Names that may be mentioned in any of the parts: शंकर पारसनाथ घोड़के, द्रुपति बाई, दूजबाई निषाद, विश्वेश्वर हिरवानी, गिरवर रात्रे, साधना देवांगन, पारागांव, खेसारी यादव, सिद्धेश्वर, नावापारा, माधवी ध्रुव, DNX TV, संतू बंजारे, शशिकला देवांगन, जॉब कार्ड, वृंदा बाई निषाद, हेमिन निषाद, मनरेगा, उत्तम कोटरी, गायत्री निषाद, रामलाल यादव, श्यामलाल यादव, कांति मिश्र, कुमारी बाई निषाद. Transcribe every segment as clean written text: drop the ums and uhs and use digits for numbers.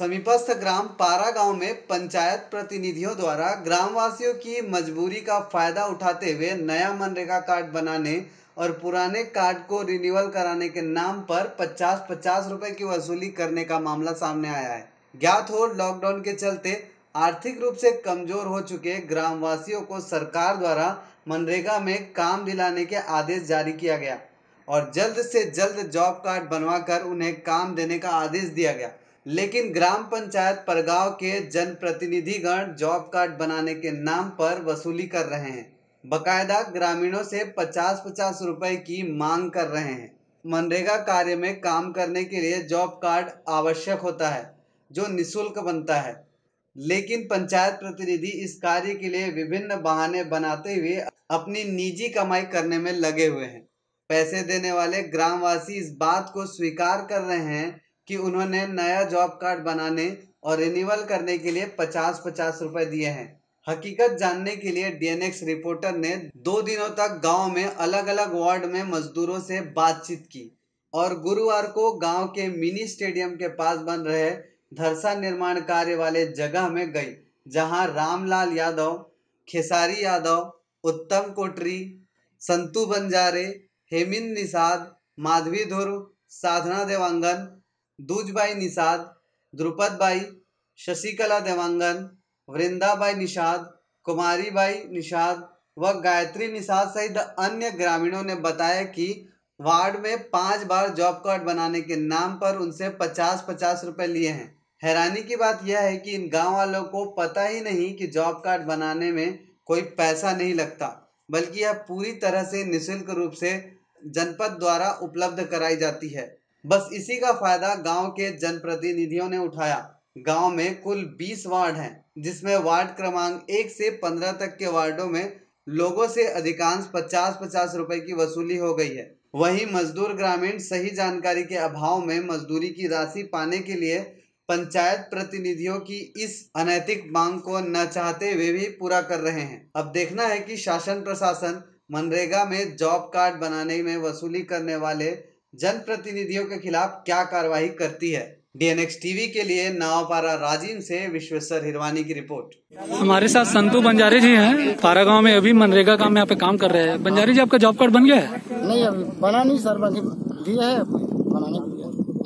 समीपस्थ ग्राम पारागांव में पंचायत प्रतिनिधियों द्वारा ग्रामवासियों की मजबूरी का फायदा उठाते हुए नया मनरेगा कार्ड बनाने और पुराने कार्ड को रिन्यूअल कराने के नाम पर 50-50 रुपए की वसूली करने का मामला सामने आया है। ज्ञात हो, लॉकडाउन के चलते आर्थिक रूप से कमजोर हो चुके ग्रामवासियों को सरकार द्वारा मनरेगा में काम दिलाने के आदेश जारी किया गया और जल्द से जल्द जॉब कार्ड बनवाकर उन्हें काम देने का आदेश दिया गया, लेकिन ग्राम पंचायत पारागांव के जनप्रतिनिधिगण जॉब कार्ड बनाने के नाम पर वसूली कर रहे हैं। बकायदा ग्रामीणों से 50-50 रुपए की मांग कर रहे हैं। मनरेगा कार्य में काम करने के लिए जॉब कार्ड आवश्यक होता है जो निःशुल्क बनता है, लेकिन पंचायत प्रतिनिधि इस कार्य के लिए विभिन्न बहाने बनाते हुए अपनी निजी कमाई करने में लगे हुए हैं। पैसे देने वाले ग्रामवासी इस बात को स्वीकार कर रहे हैं कि उन्होंने नया जॉब कार्ड बनाने और रिन्यूअल करने के लिए 50-50 रुपए दिए हैं। हकीकत जानने के लिए DNX रिपोर्टर ने 2 दिनों तक गांव में अलग अलग वार्ड में मजदूरों से बातचीत की और गुरुवार को गांव के मिनी स्टेडियम के पास बन रहे धरसा निर्माण कार्य वाले जगह में गई, जहां रामलाल यादव, खेसारी यादव, उत्तम कोटरी, संतू बंजारे, हेमिन निषाद, माधवी धुर, साधना देवांगन, दूजबाई निषाद, द्रुपदबाई, शशिकला देवांगन, वृंदाबाई निषाद, कुमारीबाई निषाद व गायत्री निषाद सहित अन्य ग्रामीणों ने बताया कि वार्ड में 5 बार जॉब कार्ड बनाने के नाम पर उनसे 50-50 रुपए लिए हैं। हैरानी की बात यह है कि इन गाँव वालों को पता ही नहीं कि जॉब कार्ड बनाने में कोई पैसा नहीं लगता, बल्कि यह पूरी तरह से निःशुल्क रूप से जनपद द्वारा उपलब्ध कराई जाती है। बस इसी का फायदा गांव के जनप्रतिनिधियों ने उठाया। गांव में कुल 20 वार्ड हैं, जिसमें वार्ड क्रमांक 1 से 15 तक के वार्डों में लोगों से अधिकांश 50-50 रुपए की वसूली हो गई है। वहीं मजदूर ग्रामीण सही जानकारी के अभाव में मजदूरी की राशि पाने के लिए पंचायत प्रतिनिधियों की इस अनैतिक मांग को न चाहते हुए भी पूरा कर रहे हैं। अब देखना है कि शासन प्रशासन मनरेगा में जॉब कार्ड बनाने में वसूली करने वाले जनप्रतिनिधियों के खिलाफ क्या कार्रवाई करती है। DNX TV के लिए नावापारा राजीव से विश्वेश्वर हिरवानी की रिपोर्ट। हमारे साथ संतू बंजारे जी हैं, पारागांव में अभी मनरेगा काम यहाँ पे काम कर रहे हैं। बंजारे जी, आपका जॉब कार्ड बन गया है? नहीं, अभी बना नहीं सर, बाकी दिया है बनाने।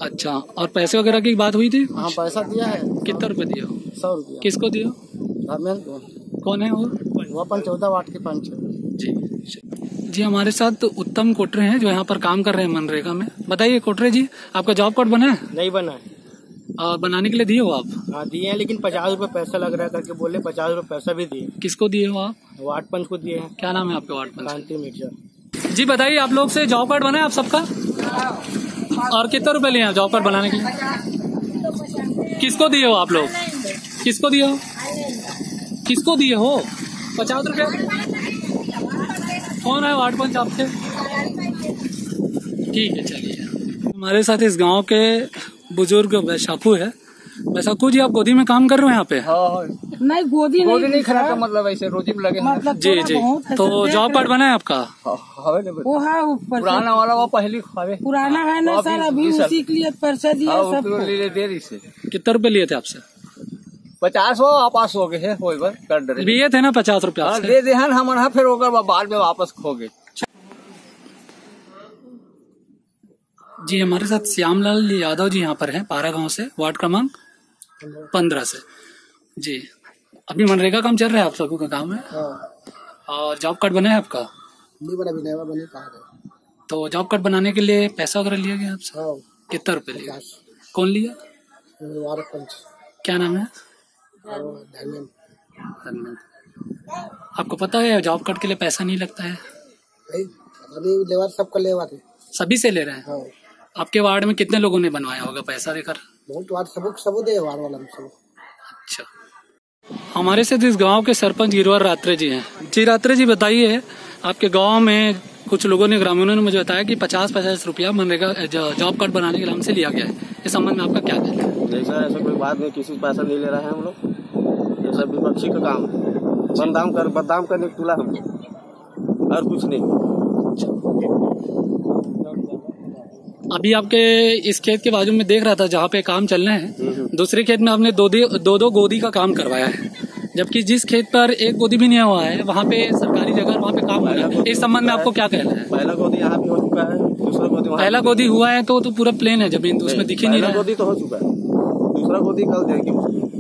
अच्छा, और पैसे वगैरह की बात हुई थी? हाँ, पैसा दिया है। कितना रुपए दिया? 100 रुपया। किसको दिया? कौन है वो? 14 वार्ड के पंच जी। हमारे साथ उत्तम कोटरे हैं जो यहाँ पर काम कर रहे हैं मनरेगा में। बताइए कोटरे जी, आपका जॉब कार्ड बना है? नहीं बना है। बनाने के लिए दिए हो आप? हाँ, दिए हैं, लेकिन 50 रुपए पैसा लग रहा है करके बोले। 50 रुपए पैसा भी दिए। किसको दिए हो आप? वार्ड पंच को दिए हैं। क्या नाम है आपके वार्ड पंच? कांति मिश्र जी। बताइए, आप लोग से जॉब कार्ड बना है आप सबका? और कितना रुपए लिए जॉब कार्ड बनाने के लिए? किसको दिए हो आप लोग? किसको दिए हो? किसको दिए हो 50 रुपया? कौन है वार्ड पंच आपके? ठीक है, चलिए। हमारे साथ इस गांव के बुजुर्ग वैशाखू है। वैशाखू जी, आप गोदी में काम कर रहे हो यहाँ पे? नहीं, गोदी नहीं खराब का मतलब ऐसे रोजी में लगे मतलब जी जी। तो जॉब कार्ड बना है आपका? वो है ऊपर पुराना वाला, वो पहली पुराना है ना सर, अभी उसी के लिए पर्चा दिया सबको। कितना रुपए लिए थे आपसे? 50 हो आपास हो गए है लिए थे ना 50 रुपया दे देहन हमारा, फिर होगा बाद में वापस खो गए जी। हमारे साथ श्यामलाल यादव जी यहाँ पर हैं, पारागांव से, वार्ड क्रमांक 15 से जी। अभी मनरेगा काम चल रहा है आप सबको का काम है? और जॉब कार्ड बना है आपका? नहीं बना, बने कहा गया। तो जॉब कार्ड बनाने के लिए पैसा वगैरह लिया गया आपसे? कितना रुपये लिया? कौन लिया? क्या नाम है? आपको पता है जॉब कार्ड के लिए पैसा नहीं लगता है? लेवा सबका लेवा के सभी से ले रहे हैं। हाँ। आपके वार्ड में कितने लोगों ने बनवाया होगा पैसा देकर? बहुत वार्ड सबको दे वार्ड वाला। अच्छा, हमारे साथ इस गांव के सरपंच गिरवर रात्रे जी हैं। जी रात्रे जी, बताइए, आपके गांव में कुछ लोगों ने, ग्रामीणों ने मुझे बताया कि 50-50 रुपया मनरेगा जॉब कार्ड बनाने के नाम से लिया गया है। इस संबंध में आपका क्या कहना है? ऐसा कोई बात नहीं, किसी पैसा नहीं ले रहा है हम लोग। ये सब विपक्षी का काम है, बदनाम करने के तुला हम लोग, और कुछ नहीं। अभी आपके इस खेत के बाजू में देख रहा था जहाँ पे काम चल रहे हैं, दूसरे खेत में आपने दो गोदी का काम करवाया है, जबकि जिस खेत पर एक गोदी भी नहीं हुआ है वहाँ पे सरकारी जगह वहाँ पे काम हो रहा है। इस संबंध में आपको क्या कहना है? पहला गोदी यहाँ पे हो चुका है, दूसरा गोदी पहला गोदी हुआ है तो पूरा प्लेन है जमीन, तो उसमें दिखी नहीं रहा। गोदी तो हो चुका है, दूसरा गोदी कल देंगे।